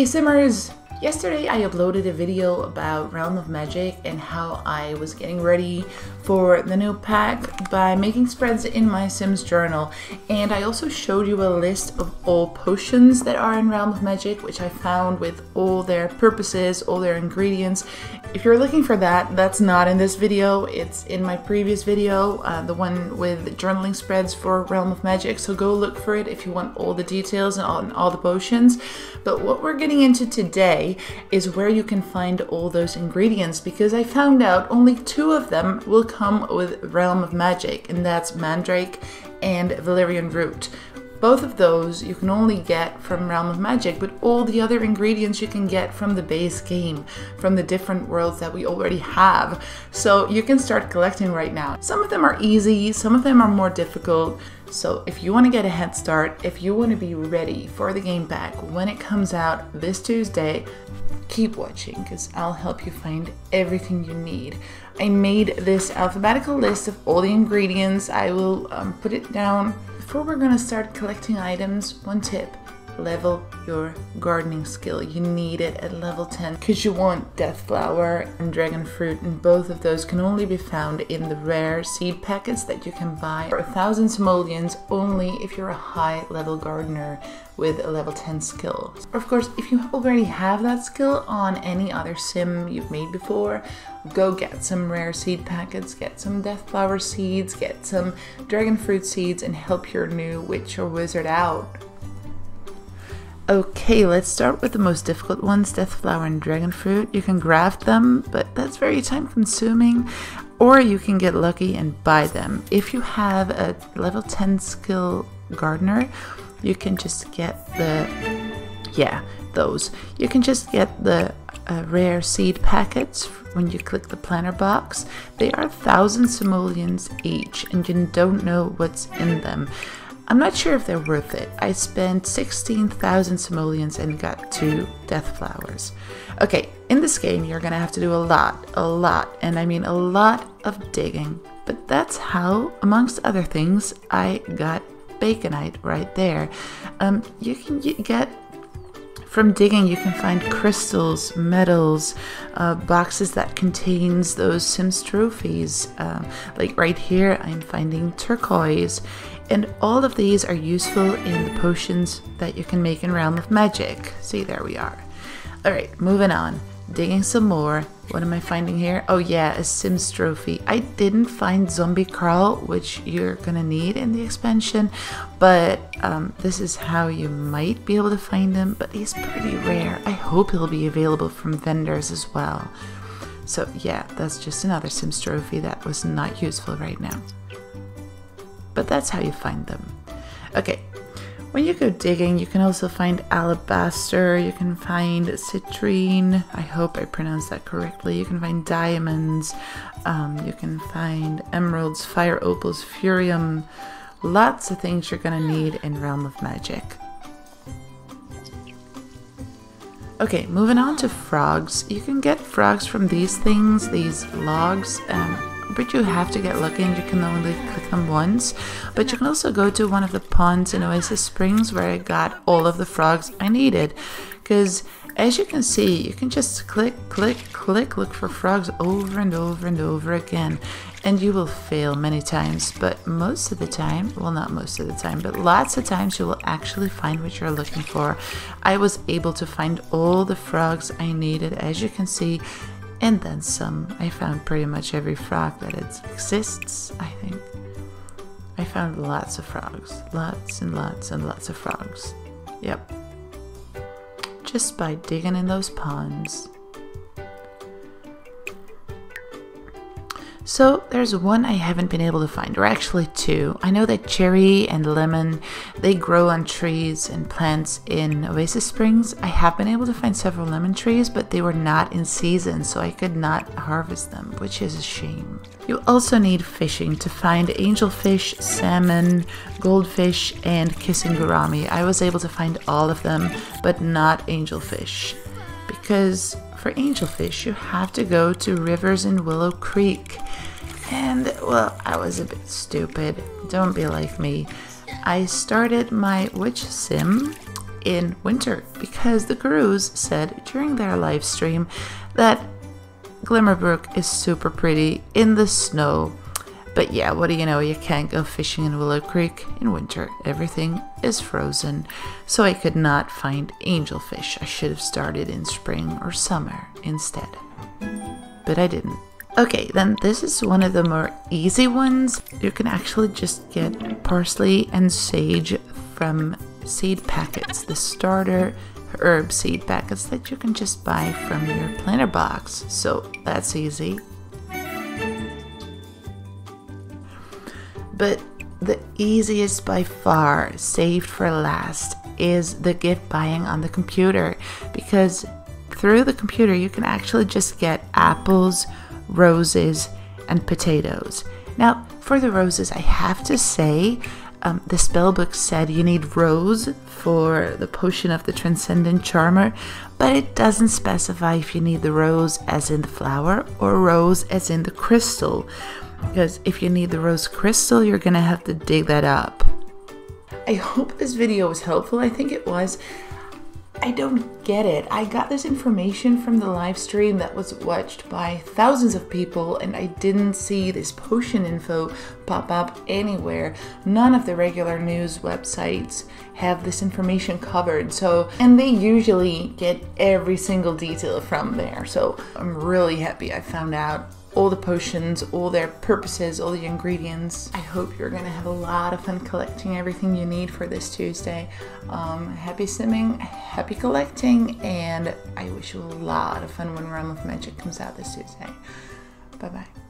Hey Simmers! Yesterday I uploaded a video about Realm of Magic and how I was getting ready for the new pack by making spreads in my Sims journal, and I also showed you a list of all potions that are in Realm of Magic, which I found with all their purposes, all their ingredients. If you're looking for that, that's not in this video, it's in my previous video, the one with journaling spreads for Realm of Magic, so go look for it if you want all the details and all the potions. But what we're getting into today is where you can find all those ingredients, because I found out only two of them will come with Realm of Magic, and that's Mandrake and Valerian Root. Both of those you can only get from Realm of Magic, but all the other ingredients you can get from the base game, from the different worlds that we already have. So you can start collecting right now. Some of them are easy, some of them are more difficult. So if you want to get a head start, if you want to be ready for the game pack when it comes out this Tuesday, keep watching, because I'll help you find everything you need. I made this alphabetical list of all the ingredients. I will put it down. Before we're going to start collecting items, one tip: level your gardening skill. You need it at level 10 because you want death flower and dragon fruit, and both of those can only be found in the rare seed packets that you can buy for 1,000 simoleons only if you're a high level gardener with a level 10 skill. Of course, if you already have that skill on any other sim you've made before, go get some rare seed packets, get some death flower seeds, get some dragon fruit seeds, and help your new witch or wizard out. Okay, let's start with the most difficult ones, death flower and dragon fruit. You can graft them, but that's very time consuming, or you can get lucky and buy them. If you have a level 10 skill gardener, you can just get the, you can just get the rare seed packets when you click the planner box. They are 1,000 simoleons each, and you don't know what's in them. I'm not sure if they're worth it. I spent 16,000 simoleons and got 2 death flowers. Okay, in this game you're gonna have to do a lot, and I mean a lot of digging. But that's how, amongst other things, I got Baconite right there. You can get, from digging, you can find crystals, metals, boxes that contains those Sims trophies. Like right here, I'm finding turquoise. And all of these are useful in the potions that you can make in Realm of Magic. See, there we are. Alright, moving on. Digging some more. What am I finding here? Oh yeah, a Sims trophy. I didn't find zombie crawl, which you're gonna need in the expansion, but this is how you might be able to find him, but he's pretty rare. I hope he'll be available from vendors as well. So yeah, that's just another Sims trophy that was not useful right now. But that's how you find them. Okay. When you go digging, you can also find alabaster, you can find citrine, I hope I pronounced that correctly, you can find diamonds, you can find emeralds, fire opals, furium, lots of things you're gonna need in Realm of Magic. Okay, moving on to frogs. You can get frogs from these things, these logs, but you have to get lucky and you can only click them once. But you can also go to one of the ponds in Oasis Springs where I got all of the frogs I needed, because as you can see, you can just click, click, click, look for frogs over and over and over again, and you will fail many times, but most of the time, well, not most of the time, but lots of times you will actually find what you're looking for. I was able to find all the frogs I needed, as you can see, and then some. I found pretty much every frog that exists, I think. I found lots of frogs. Lots and lots and lots of frogs. Yep. Just by digging in those ponds. So there's one I haven't been able to find, or actually two. I know that cherry and lemon, they grow on trees and plants in Oasis Springs. I have been able to find several lemon trees, but they were not in season, so I could not harvest them, which is a shame. You also need fishing to find angelfish, salmon, goldfish, and kissing gourami. I was able to find all of them, but not angelfish, because for angelfish, you have to go to rivers in Willow Creek. And, well, I was a bit stupid. Don't be like me. I started my witch sim in winter, because the gurus said during their live stream that Glimmerbrook is super pretty in the snow. But yeah, what do you know, you can't go fishing in Willow Creek in winter. Everything is frozen. So I could not find angelfish. I should have started in spring or summer instead. But I didn't. Okay, then this is one of the more easy ones. You can actually just get parsley and sage from seed packets, the starter herb seed packets that you can just buy from your planter box. So that's easy. But the easiest by far, saved for last, is the gift buying on the computer, because through the computer you can actually just get apples, roses, and potatoes. Now for the roses, I have to say the spellbook said you need rose for the potion of the Transcendent Charmer, but it doesn't specify if you need the rose as in the flower or rose as in the crystal, because if you need the rose crystal, you're gonna have to dig that up. I hope this video was helpful. I think it was. I don't get it. I got this information from the live stream that was watched by thousands of people, and I didn't see this potion info pop up anywhere. None of the regular news websites have this information covered, so, and they usually get every single detail from there. So I'm really happy I found out all the potions, all their purposes, all the ingredients. I hope you're gonna have a lot of fun collecting everything you need for this Tuesday. Happy simming, happy collecting, and I wish you a lot of fun when Realm of Magic comes out this Tuesday. Bye-bye.